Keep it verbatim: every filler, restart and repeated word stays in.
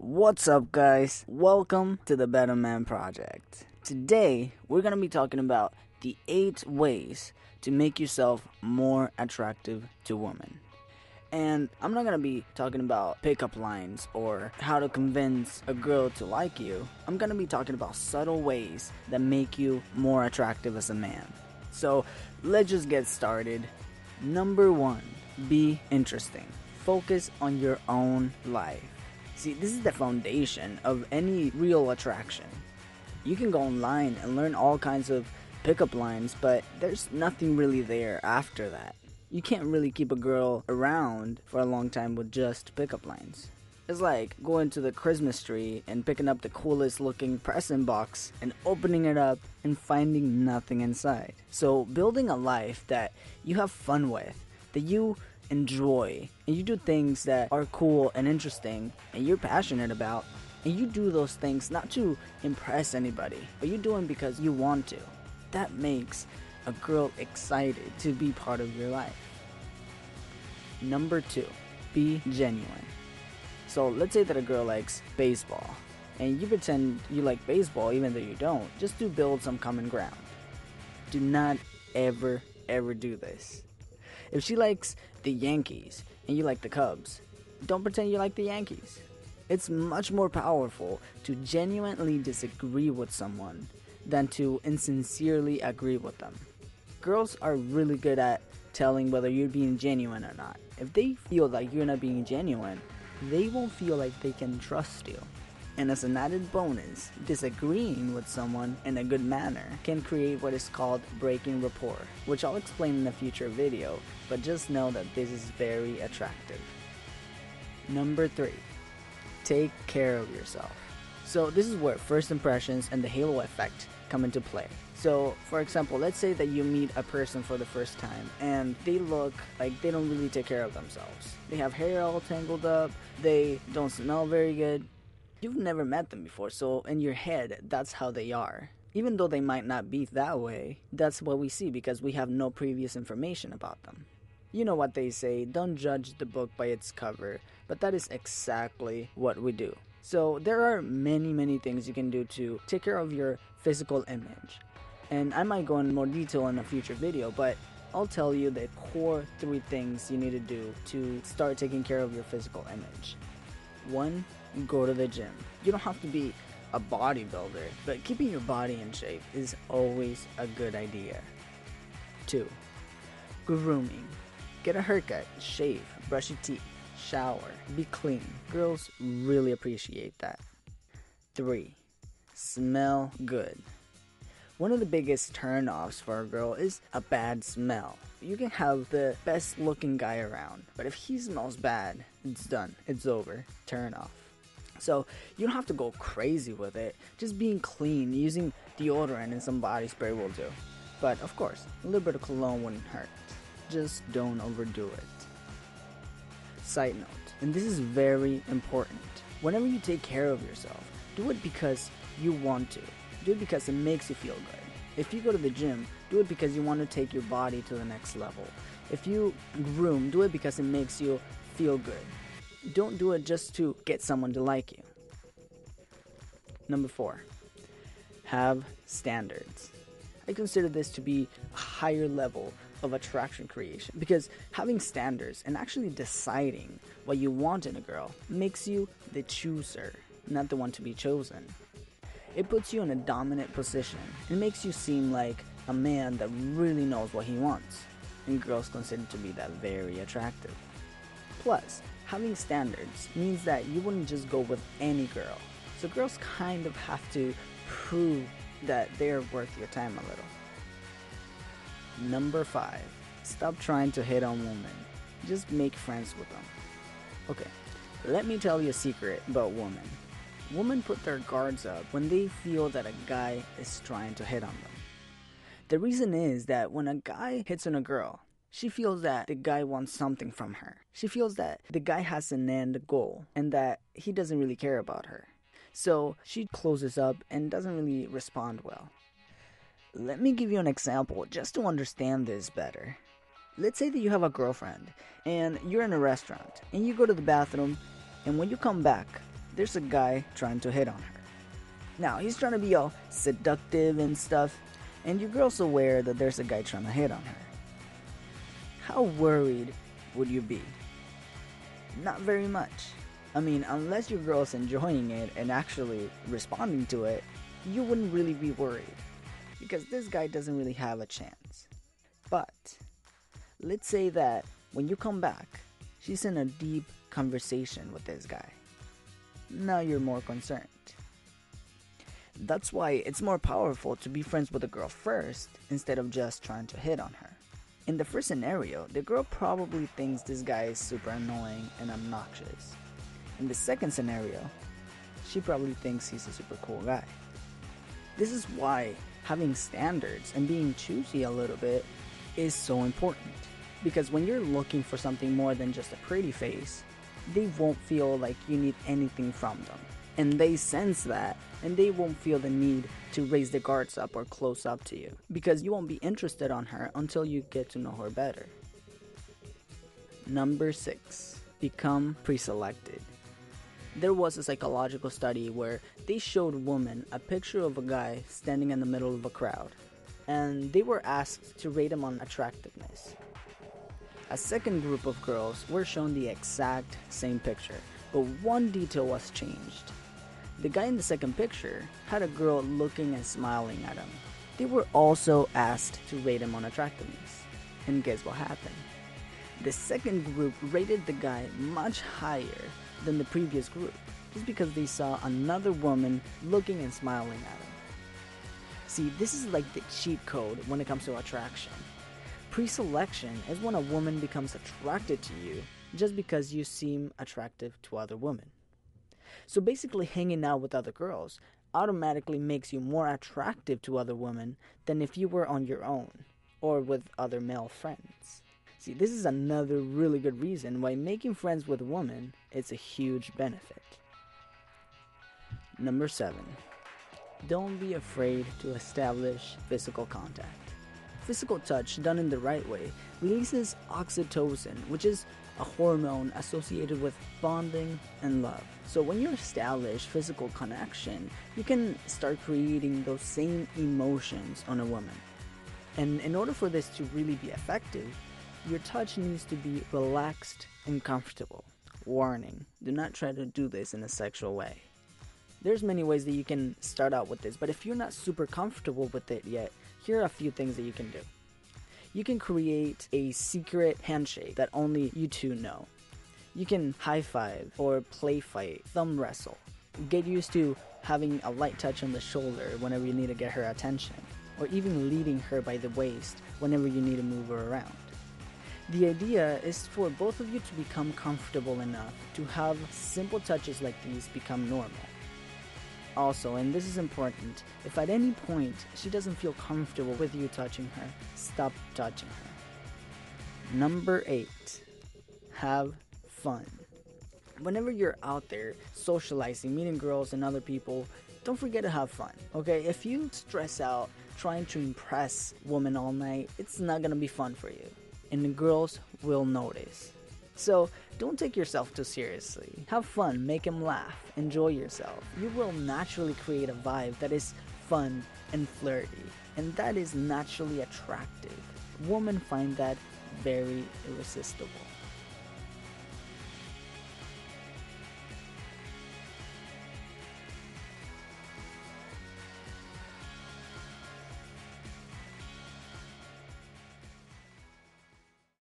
What's up, guys? Welcome to the Better Men Project. Today, we're going to be talking about the eight ways to make yourself more attractive to women. And I'm not going to be talking about pickup lines or how to convince a girl to like you. I'm going to be talking about subtle ways that make you more attractive as a man. So, let's just get started. Number one, be interesting. Focus on your own life. See, this is the foundation of any real attraction. You can go online and learn all kinds of pickup lines, but there's nothing really there after that. You can't really keep a girl around for a long time with just pickup lines. It's like going to the Christmas tree and picking up the coolest looking present box and opening it up and finding nothing inside. So building a life that you have fun with, that you enjoy, and you do things that are cool and interesting and you're passionate about, and you do those things not to impress anybody, but you do them because you want to. That makes a girl excited to be part of your life. Number two, be genuine. So let's say that a girl likes baseball and you pretend you like baseball even though you don't, just to build some common ground. Do not ever ever do this. If she likes the Yankees and you like the Cubs, don't pretend you like the Yankees. It's much more powerful to genuinely disagree with someone than to insincerely agree with them. Girls are really good at telling whether you're being genuine or not. If they feel like you're not being genuine, they won't feel like they can trust you. And as an added bonus, disagreeing with someone in a good manner can create what is called breaking rapport, which I'll explain in a future video, but just know that this is very attractive. Number three, take care of yourself. So this is where first impressions and the halo effect come into play. So for example, let's say that you meet a person for the first time and they look like they don't really take care of themselves. They have hair all tangled up, they don't smell very good. You've never met them before, so in your head, that's how they are. Even though they might not be that way, that's what we see because we have no previous information about them. You know what they say, don't judge the book by its cover, but that is exactly what we do. So there are many, many things you can do to take care of your physical image. And I might go in more detail in a future video, but I'll tell you the core three things you need to do to start taking care of your physical image. One, go to the gym. You don't have to be a bodybuilder, but keeping your body in shape is always a good idea. Two, grooming. Get a haircut, shave, brush your teeth, shower, be clean. Girls really appreciate that. Three, smell good. One of the biggest turn-offs for a girl is a bad smell. You can have the best looking guy around, but if he smells bad, it's done, it's over, turn off. So you don't have to go crazy with it, just being clean, using deodorant and some body spray will do. But of course, a little bit of cologne wouldn't hurt, just don't overdo it. Side note, and this is very important, whenever you take care of yourself, do it because you want to. Do it because it makes you feel good. If you go to the gym, do it because you want to take your body to the next level. If you groom, do it because it makes you feel good. Don't do it just to get someone to like you. Number four, have standards. I consider this to be a higher level of attraction creation because having standards and actually deciding what you want in a girl makes you the chooser, not the one to be chosen. It puts you in a dominant position. It makes you seem like a man that really knows what he wants. And girls consider to be that very attractive. Plus, having standards means that you wouldn't just go with any girl. So girls kind of have to prove that they're worth your time a little. Number five, stop trying to hit on women. Just make friends with them. Okay, let me tell you a secret about women. Women put their guards up when they feel that a guy is trying to hit on them. The reason is that when a guy hits on a girl, she feels that the guy wants something from her. She feels that the guy has an end goal and that he doesn't really care about her. So she closes up and doesn't really respond well. Let me give you an example just to understand this better. Let's say that you have a girlfriend and you're in a restaurant and you go to the bathroom, and when you come back, there's a guy trying to hit on her. Now, he's trying to be all seductive and stuff, and your girl's aware that there's a guy trying to hit on her. How worried would you be? Not very much. I mean, unless your girl's enjoying it and actually responding to it, you wouldn't really be worried, because this guy doesn't really have a chance. But let's say that when you come back, she's in a deep conversation with this guy. Now you're more concerned. That's why it's more powerful to be friends with a girl first instead of just trying to hit on her. In the first scenario, the girl probably thinks this guy is super annoying and obnoxious. In the second scenario, she probably thinks he's a super cool guy. This is why having standards and being choosy a little bit is so important. Because when you're looking for something more than just a pretty face, they won't feel like you need anything from them. And they sense that, and they won't feel the need to raise their guards up or close up to you, because you won't be interested on her until you get to know her better. Number six, become pre-selected. There was a psychological study where they showed women a picture of a guy standing in the middle of a crowd, and they were asked to rate him on attractiveness. A second group of girls were shown the exact same picture, but one detail was changed. The guy in the second picture had a girl looking and smiling at him. They were also asked to rate him on attractiveness. And guess what happened? The second group rated the guy much higher than the previous group, just because they saw another woman looking and smiling at him. See, this is like the cheat code when it comes to attraction. Pre-selection is when a woman becomes attracted to you just because you seem attractive to other women. So basically, hanging out with other girls automatically makes you more attractive to other women than if you were on your own or with other male friends. See, this is another really good reason why making friends with women is a huge benefit. Number seven, don't be afraid to establish physical contact. Physical touch done in the right way releases oxytocin, which is a hormone associated with bonding and love. So when you establish physical connection, you can start creating those same emotions on a woman. And in order for this to really be effective, your touch needs to be relaxed and comfortable. Warning, do not try to do this in a sexual way. There's many ways that you can start out with this, but if you're not super comfortable with it yet, here are a few things that you can do. You can create a secret handshake that only you two know. You can high five or play fight, thumb wrestle. Get used to having a light touch on the shoulder whenever you need to get her attention, or even leading her by the waist whenever you need to move her around. The idea is for both of you to become comfortable enough to have simple touches like these become normal. Also, and this is important, if at any point she doesn't feel comfortable with you touching her, stop touching her. Number eight, have fun. Whenever you're out there socializing, meeting girls and other people, don't forget to have fun, okay? If you stress out trying to impress women all night, it's not gonna be fun for you, and the girls will notice. So, don't take yourself too seriously. Have fun, make them laugh, enjoy yourself. You will naturally create a vibe that is fun and flirty, and that is naturally attractive. Women find that very irresistible.